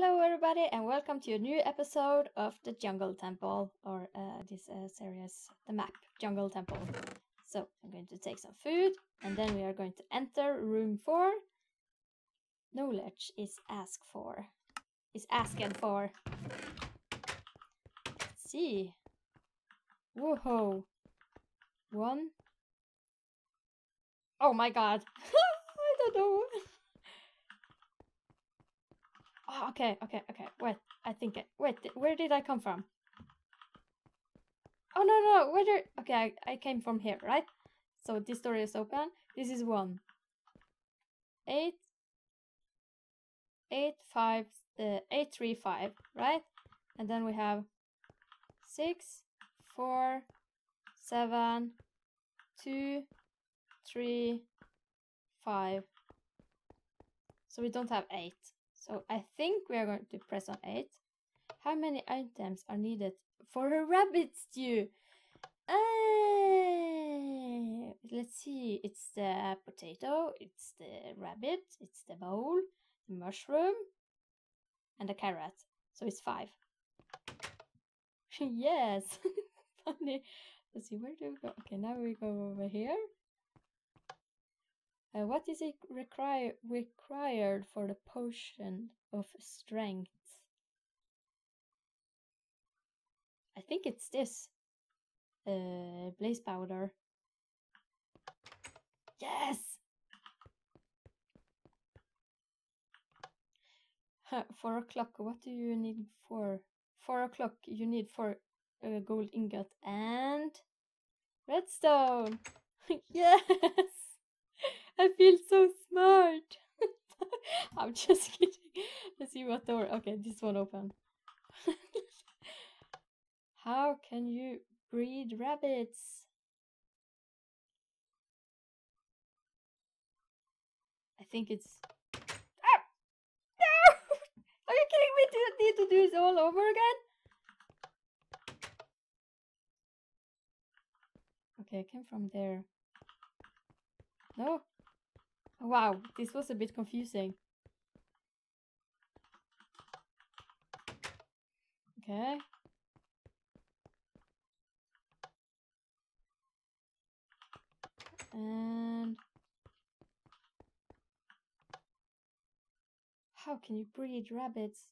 Hello everybody and welcome to a new episode of The Jungle Temple, or this series, the map, Jungle Temple. So I'm going to take some food and then we are going to enter room 4. Knowledge is asked for. Let's see. Whoa. 1. Oh my god. I don't know. Oh, okay. Wait, where did I come from? Oh, no, okay, I came from here, right? So this door is open. This is 1. 8, 5, 8, 3, 5, right? And then we have 6, 4, 7, 2, 3, 5. So we don't have 8. So I think we are going to press on 8. How many items are needed for a rabbit stew? Let's see. It's the potato, it's the rabbit, it's the bowl, the mushroom, and the carrot. So it's 5. Yes. Funny. Let's see, where do we go? Okay, now we go over here. What is it required for the potion of strength? I think it's this. Blaze powder. Yes! Huh, 4 o'clock, what do you need for? 4 o'clock, you need 4 gold ingot and redstone! Yes! I feel so smart. I'm just kidding. Let's see what door. Okay, this one open. How can you breed rabbits? I think it's... Ah! No! Are you kidding me? Do I need to do this all over again? Okay, I came from there. No? Wow, this was a bit confusing. Okay. And how can you breed rabbits?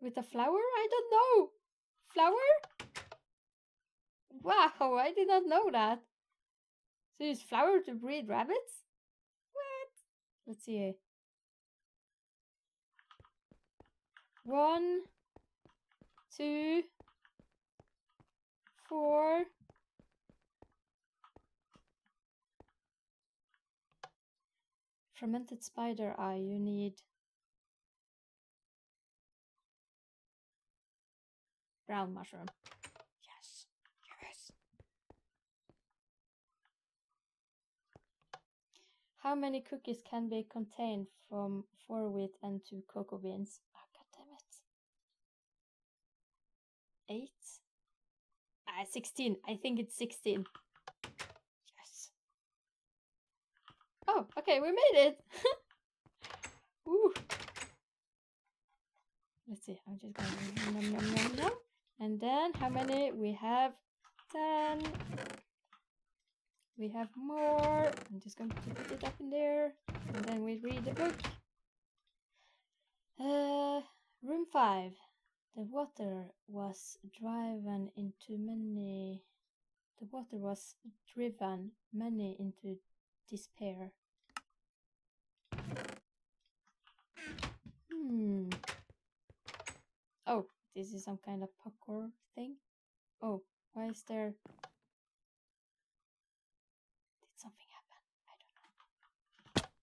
With a flower? I don't know. Flower? Wow, I did not know that. So use flour to breed rabbits? What? Let's see. 1, 2, 4. Fermented spider eye, you need brown mushroom. How many cookies can be contained from 4 wheat and 2 cocoa beans? Oh, god damn it. 8? 16. I think it's 16. Yes. Oh, okay, we made it! Ooh. Let's see, I'm just going to nom. And then, how many? We have 10. We have more. I'm just going to put it up in there. And then we read the book. Room 5. The water was driven into many... The water was driven many into despair. Oh, this is some kind of parkour thing. Oh, why is there... something happened?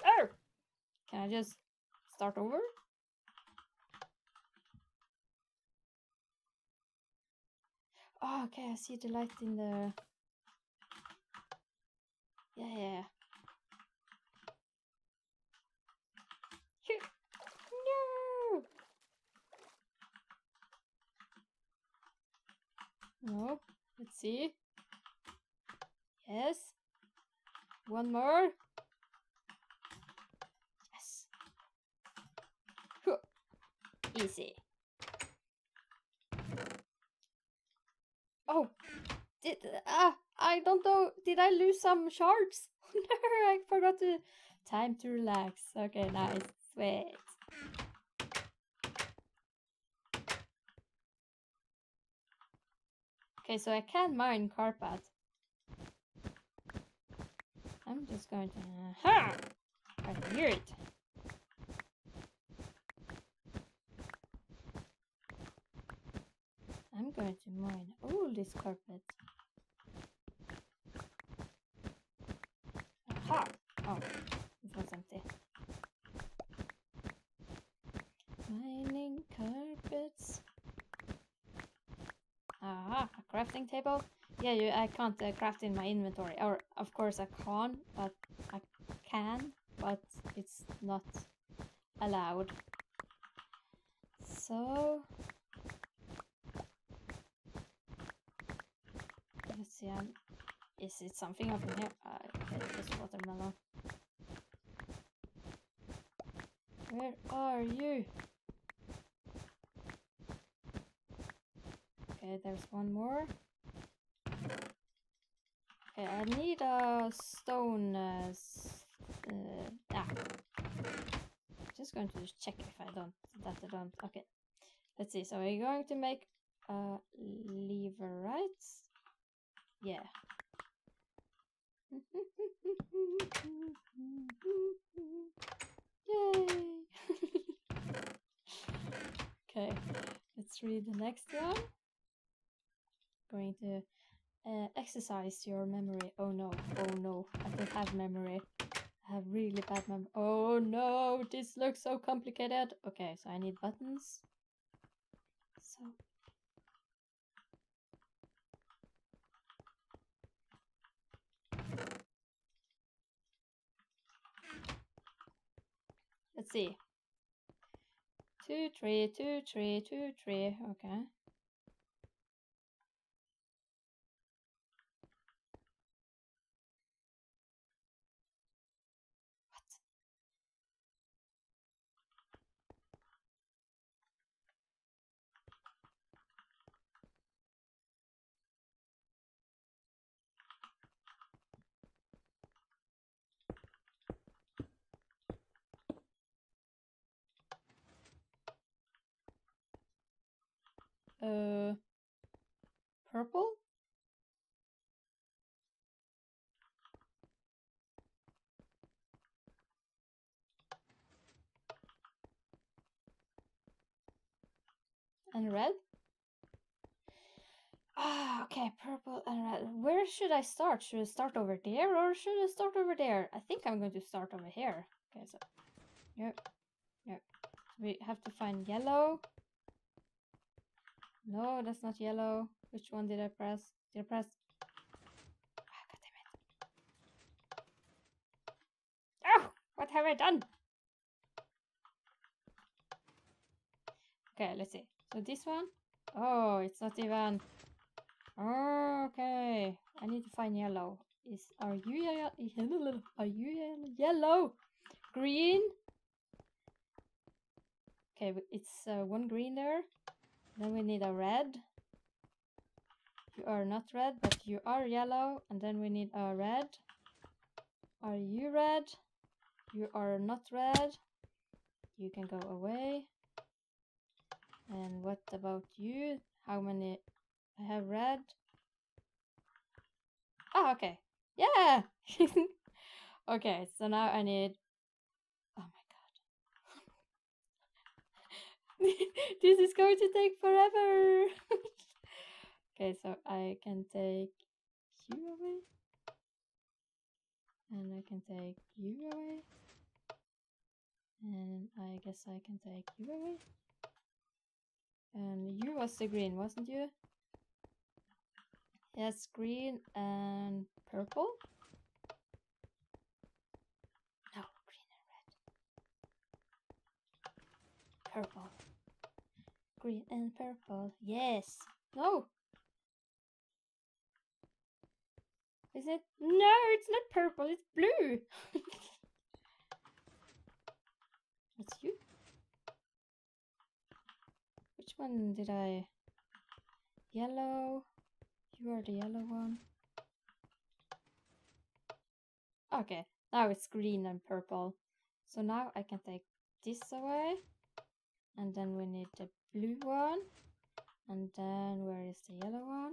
I don't know. Oh! Can I just start over? Oh, okay, I see the light in the... Yeah. No, let's see. Yes. One more. easy. Oh, I don't know. Did I lose some shards? No, I forgot to. Time to relax. Okay, nice. Sweet. Okay, so I can mine Carpat. I'm just going to. Ha! I hear it. I'm going to mine all this carpet. Aha! Oh, it was empty. Mining carpets. Aha, a crafting table. Yeah, I can't craft in my inventory. Or, of course, I can, but it's not allowed. So. Let's see, is it something up in here? Okay, just watermelon. Where are you? Okay, there's one more. Okay, I need a stone. Just going to check if I don't. Okay, let's see. So we're going to make a leverites. Yeah. Yay! Okay, let's read the next one. Going to exercise your memory. Oh no! Oh no! I don't have memory. I have really bad memory. Oh no! This looks so complicated. Okay, so I need buttons. So. Let's see. 2, 3, 2, 3, 2, 3. Okay. Purple? And red? Ah, okay, purple and red. Where should I start? Should I start over there or should I start over there? I think I'm going to start over here. Okay, so. Yep. We have to find yellow. No, that's not yellow. Which one did I press? Did I press? Ah, god damn it. Oh, what have I done? Okay, let's see. So this one? Oh, it's not even. Okay, I need to find yellow. Are you yellow? Are you yellow? Green? Okay, it's one green there. Then we need a red. You are not red, but you are yellow. And then we need a red. Are you red? You are not red. You can go away. And what about you? How many? I have red. Oh, okay. Yeah! Okay, so now I need... This is going to take forever. Okay, so I can take you away, and I can take you away, and I guess I can take you away. And you was the green, wasn't you? Yes, green and purple. No, green and red. Purple. Green and purple, yes. No. Is it? No, it's not purple. It's blue. It's you. one did I? Yellow. You are the yellow one. Okay, now it's green and purple. So now I can take this away. And then we need the blue one. And then where is the yellow one?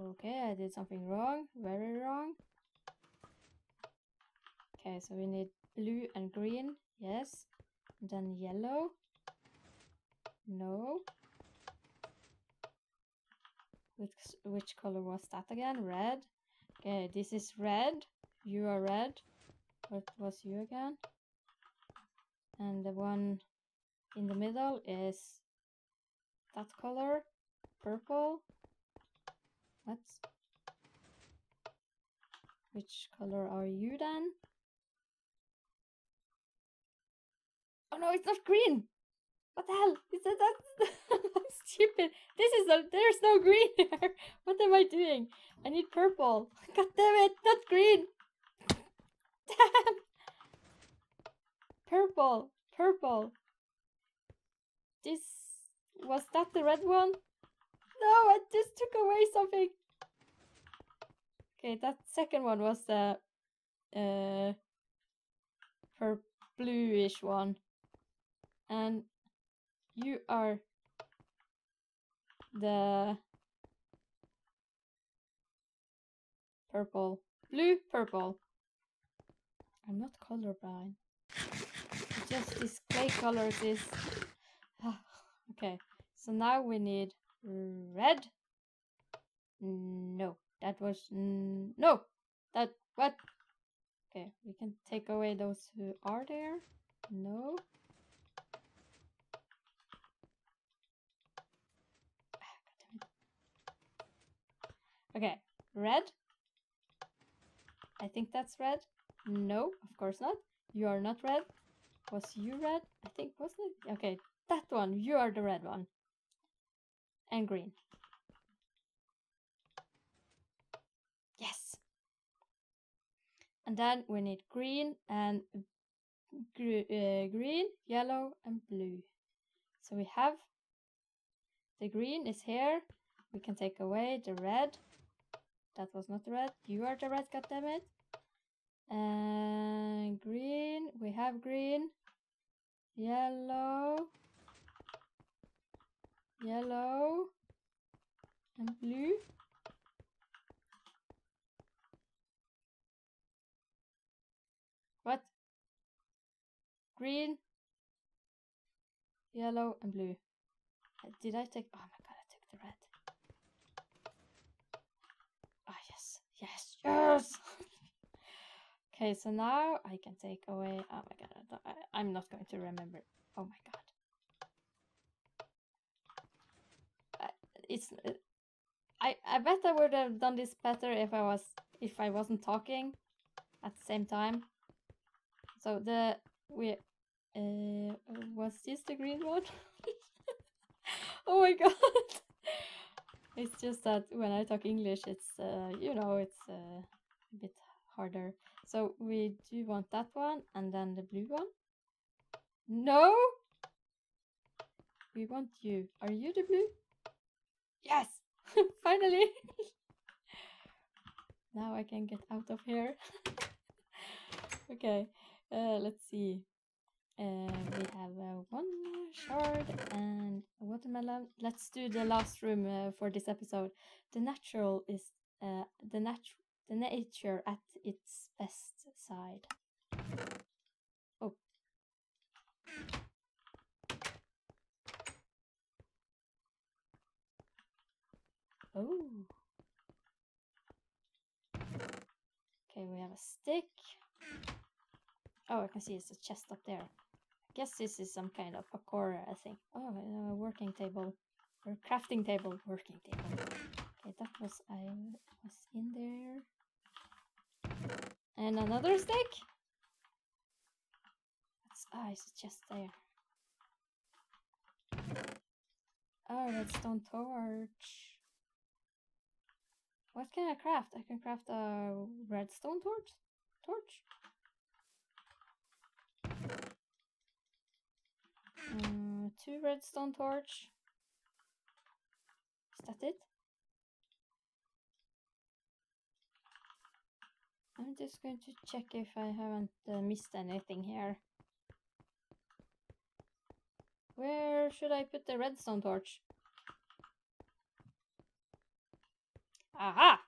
Okay, I did something wrong, very wrong. Okay, so we need blue and green, yes. And then yellow. No. Which color was that again? Red. Okay, this is red. You are red. What was you again? And the one in the middle is that color, purple. What? Which color are you then? Oh no, it's not green! What the hell? Is that stupid? This is a, there's no green here. What am I doing? I need purple. God damn it, not green. Damn. Purple, purple. This was that the red one? No, I just took away something. Okay, that second one was the bluish one, and you are the purple. Blue, purple. I'm not colorblind. Just these clay colors is... Okay, so now we need red. No, that was... No! That... What? Okay, we can take away those who are there. No. Okay, red. I think that's red. No, of course not. You are not red. Was you red? I think, wasn't it? Okay, that one. You are the red one. And green. Yes. And then we need green and green, yellow and blue. So we have the green is here. We can take away the red. That was not red. You are the red, goddammit. And green. We have green. Yellow. Yellow. And blue. What? Green. Yellow and blue. Did I take... Oh my god, I took the red. Yes, yes! Okay, so now I can take away... Oh my god, I'm not going to remember. Oh my god. I bet I would have done this better if I wasn't talking at the same time. So the... was this the green one? Oh my god! It's just that when I talk English, it's, you know, it's a bit harder. So we do want that one and then the blue one. No! We want you. Are you the blue? Yes! Finally! Now I can get out of here. Okay, let's see. We have one shard and a watermelon. Let's do the last room for this episode. The natural is the nature at its best side. Oh. Oh. Okay, we have a stick. Oh, I can see it's a chest up there. I guess this is some kind of pakora thing. Oh, a working table. Or crafting table. Working table. Okay, that was... I was in there. And another stick! That's, ah, it's just there. Oh, that's stone torch. What can I craft? I can craft a redstone torch? Two redstone torch. Is that it? I'm just going to check if I haven't missed anything here. Where should I put the redstone torch? Aha!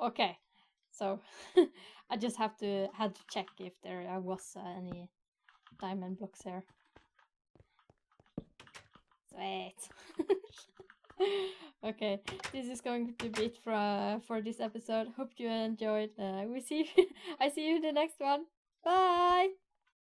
Okay, so I just had to check if there was any diamond blocks here. Sweet. Okay, this is going to be it for this episode. Hope you enjoyed. I see you in the next one. Bye.